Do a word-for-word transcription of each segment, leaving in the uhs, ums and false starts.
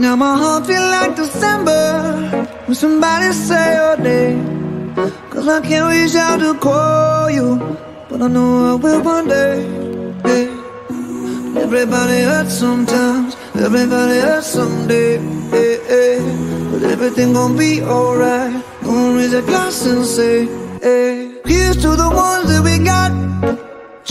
Now my heart feels like December when somebody say your name. Cause I can't reach out to call you, but I know I will one day, hey. Everybody hurts sometimes, everybody hurts someday, hey, hey. But everything gon' be alright. Gonna raise a glass and say, hey. Here's to the ones that we got.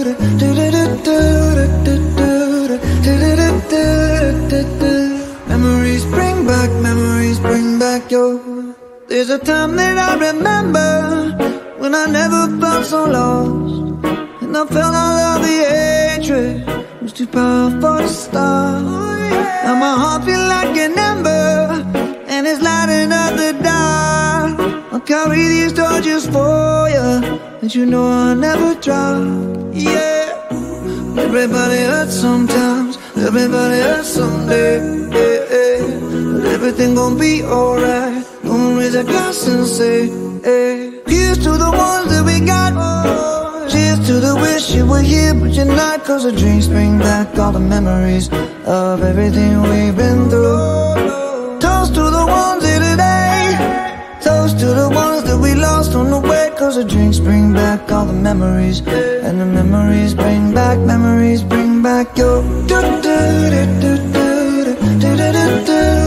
do do do do do do. Memories bring back, memories bring back your. There's a time that I remember when I never felt so lost, and I felt all of the hatred, it was too powerful to stop. Now my heart feels like an ember, and it's lighting up the dark. I'll carry these torches for you, and you know I'll never drop. Yeah. Everybody hurts sometimes, everybody hurts someday, hey, hey. But everything gon' be alright. Gonna raise a glass and say, hey. Here's to the ones that we got, oh. Cheers to the wish you were here, but you're not. Cause the dreams bring back all the memories of everything we've been through. Toast to the ones here today, toast to the ones that we lost on the way. Cause the drinks bring back all the memories, and the memories bring back, memories bring back your. Do do do do do do do do do.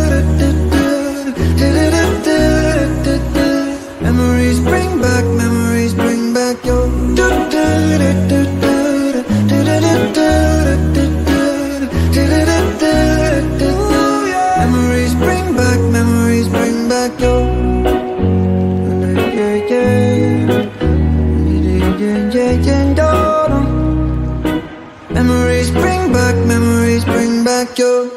Memories bring back, memories bring back your. Do do do do do do do do. Memories bring back, memories bring back your. Memories bring back, memories bring back your.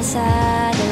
Set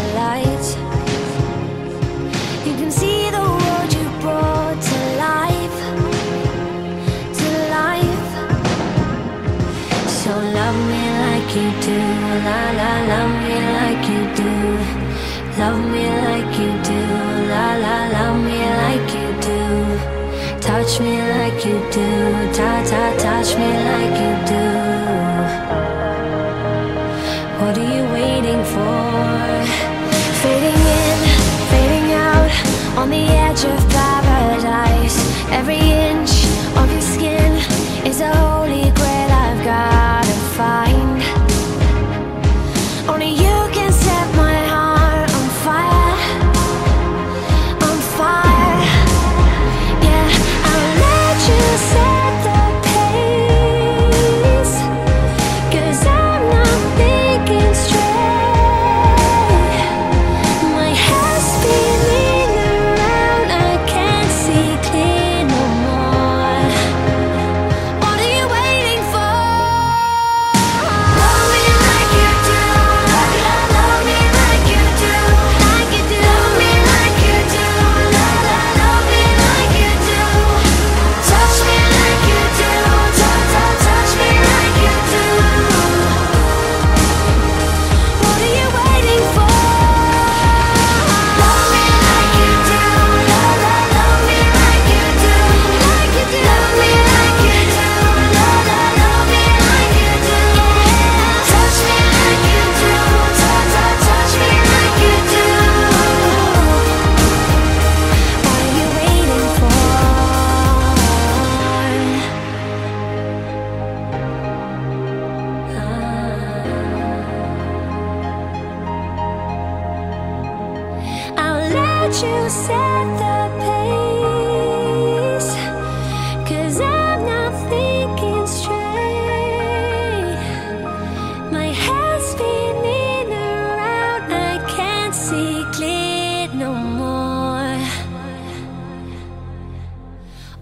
the pace.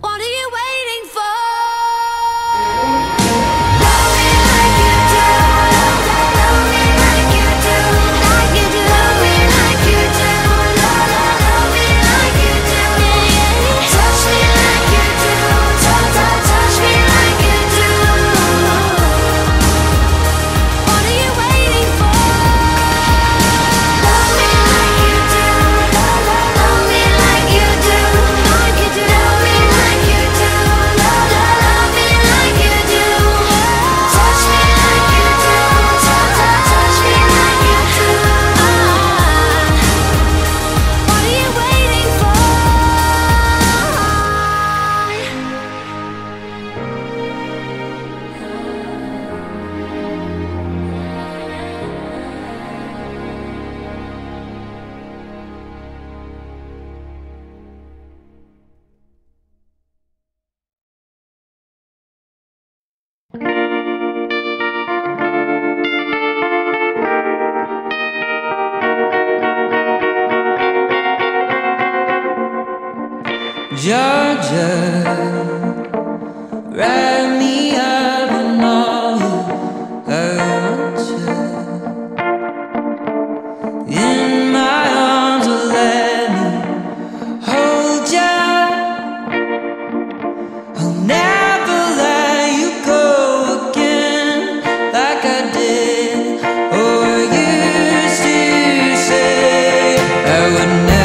What are you waiting for? Love me like you do. Love me like you do. Like you do. Love me like you do. Love me like you do. Touch me like you do. Touch me like you do. What are you waiting for? Love me like you do. Love me like you do. Like you do. Georgia, wrap me up in all your urges. In my arms, let me hold you. I'll never let you go again like I did. Or used to say I would never.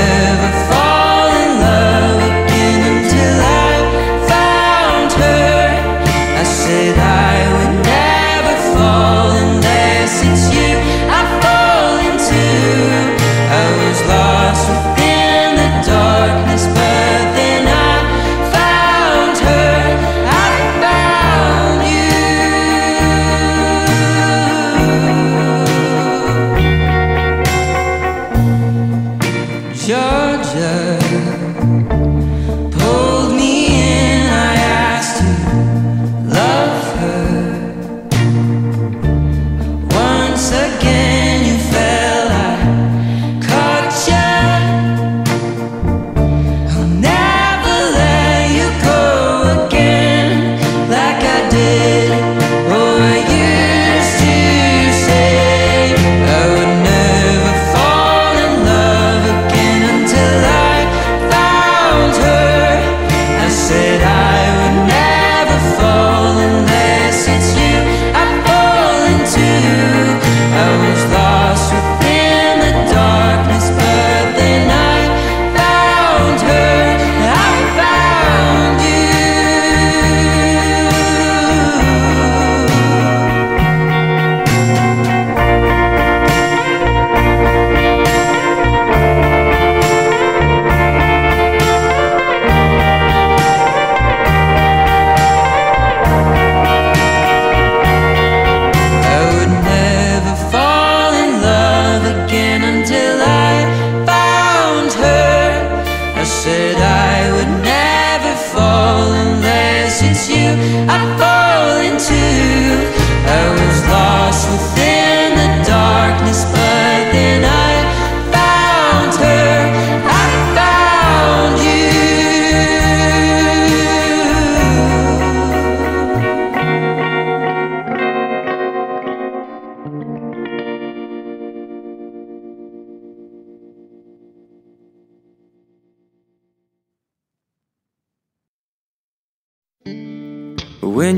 When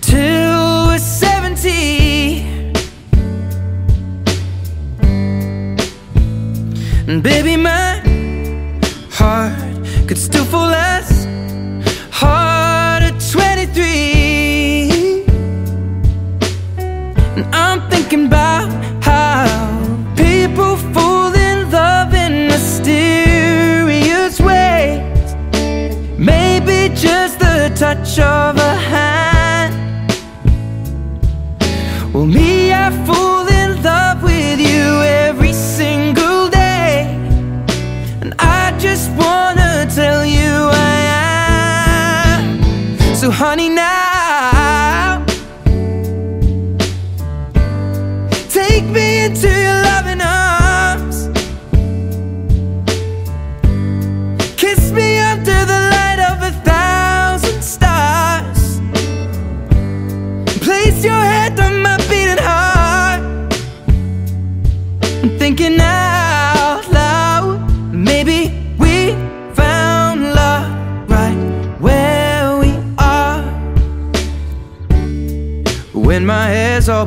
till we're seventy. And baby, my heart could still fall as hard at twenty-three. And I'm thinking about how people fall in love in mysterious ways. Maybe just the touch of a hand kiss your head on my beating heart. I'm thinking out loud, maybe we found love right where we are. When my hair's all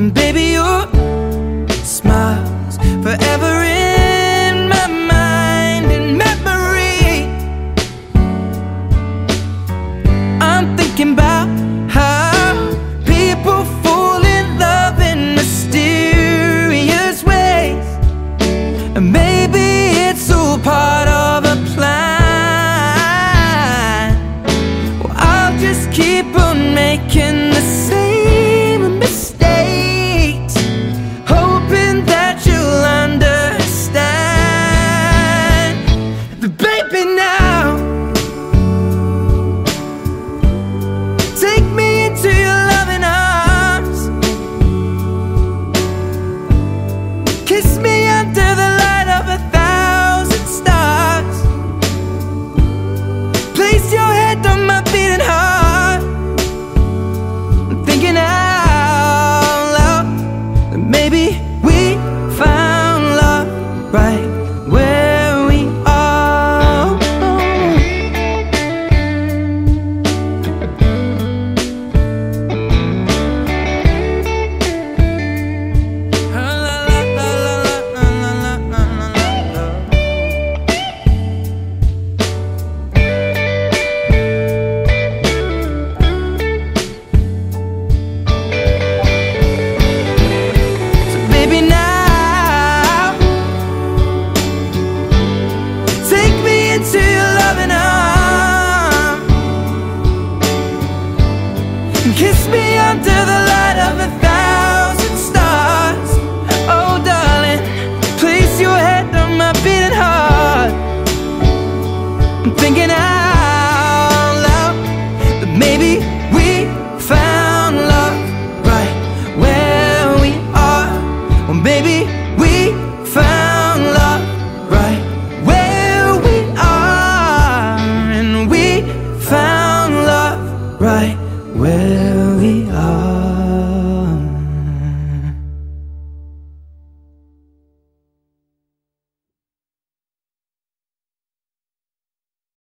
And baby, your smile's forever in. About how people fall in love in mysterious ways, and maybe it's all part of a plan. Well, I'll just keep on making the same mistakes, hoping that you'll understand. But baby, now kiss me under the light of a thousand stars. Oh darling, place your head on my beating heart. I'm thinking out loud that maybe